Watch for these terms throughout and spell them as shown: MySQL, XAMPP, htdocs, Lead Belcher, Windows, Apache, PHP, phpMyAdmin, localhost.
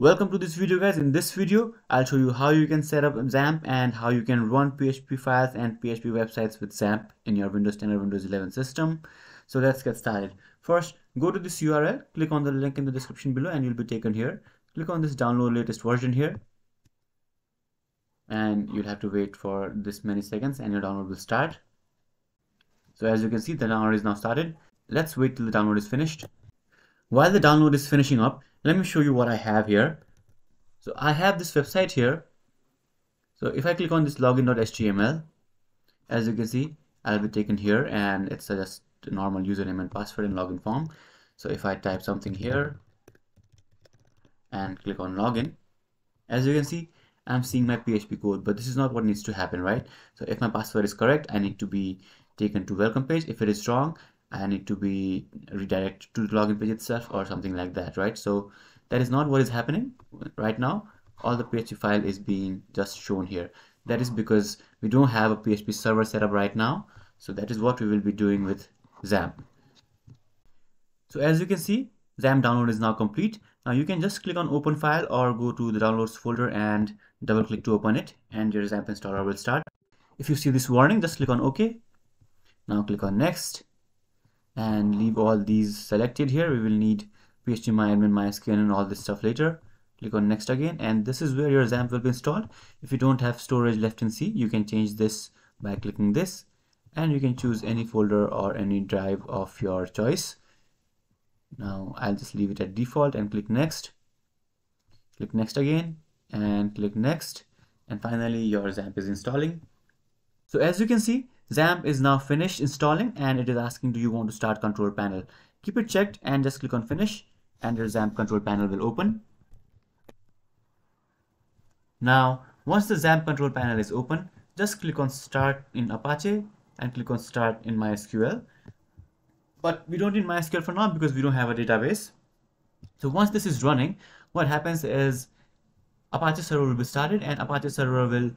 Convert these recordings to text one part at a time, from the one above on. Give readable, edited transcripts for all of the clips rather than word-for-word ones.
Welcome to this video, guys. In this video I'll show you how you can set up XAMPP and how you can run PHP files and PHP websites with XAMPP in your Windows 10 or Windows 11 system. So let's get started. First, go to this URL, click on the link in the description below and you'll be taken here. Click on this download latest version here and you'll have to wait for this many seconds and your download will start. So as you can see, the download is now started. Let's wait till the download is finished. While the download is finishing up, let me show you what I have here. So I have this website here. So if I click on this login.html, as you can see, I'll be taken here and it's just a normal username and password and login form. So if I type something here and click on login, as you can see, I'm seeing my PHP code, but this is not what needs to happen, right? So if my password is correct, I need to be taken to welcome page. If it is wrong, I need to be redirected to the login page itself or something like that, right? So that is not what is happening right now. All the PHP file is being just shown here. That is because we don't have a PHP server set up right now. So that is what we will be doing with XAMPP. So as you can see, XAMPP download is now complete. Now you can just click on open file or go to the downloads folder and double click to open it and your XAMPP installer will start. If you see this warning, just click on OK. Now click on next and leave all these selected here. We will need phpMyAdmin, MySQL and all this stuff later. Click on next again and this is where your XAMPP will be installed. If you don't have storage left in C, you can change this by clicking this and you can choose any folder or any drive of your choice. Now I'll just leave it at default and click next. Click next again and click next and finally your XAMPP is installing. So as you can see, XAMPP is now finished installing and it is asking, do you want to start control panel? Keep it checked and just click on finish and your XAMPP control panel will open. Now once the XAMPP control panel is open, just click on start in Apache and click on start in MySQL. But we don't need MySQL for now because we don't have a database. So once this is running, what happens is Apache server will be started and Apache server will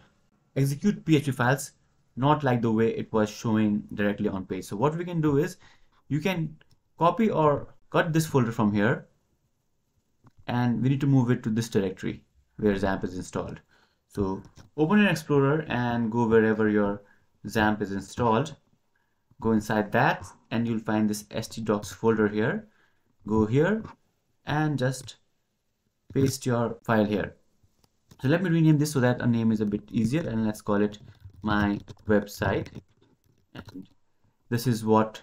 execute PHP files, not like the way it was showing directly on page. So what we can do is you can copy or cut this folder from here and we need to move it to this directory where XAMPP is installed. So open an Explorer and go wherever your XAMPP is installed. Go inside that and you'll find this htdocs folder here. Go here and just paste your file here. So let me rename this so that a name is a bit easier and let's call it my website, and this is what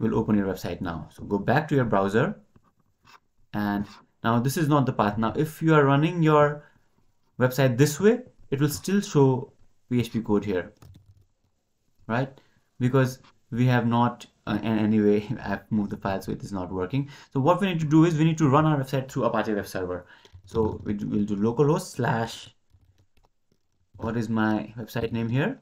will open your website now. So go back to your browser and now this is not the path. Now if you are running your website this way, it will still show PHP code here, right? Because we have not anyway I've moved the file so it is not working. So what we need to do is we need to run our website through Apache web server. So we will do localhost / what is my website name here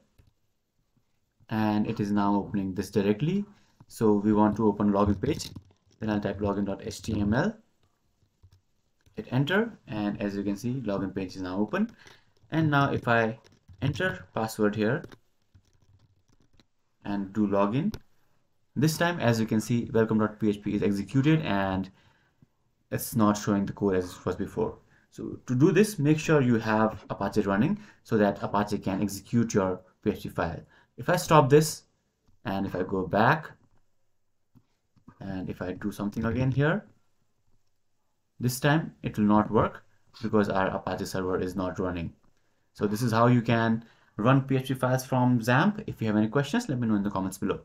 and it is now opening this directly. So we want to open login page, then I'll type login.html, hit enter and as you can see login page is now open. And now if I enter password here and do login, this time as you can see welcome.php is executed and it's not showing the code as it was before. So to do this, make sure you have Apache running so that Apache can execute your PHP file. If I stop this and if I go back and if I do something again here, this time it will not work because our Apache server is not running. So this is how you can run PHP files from XAMPP. If you have any questions, let me know in the comments below.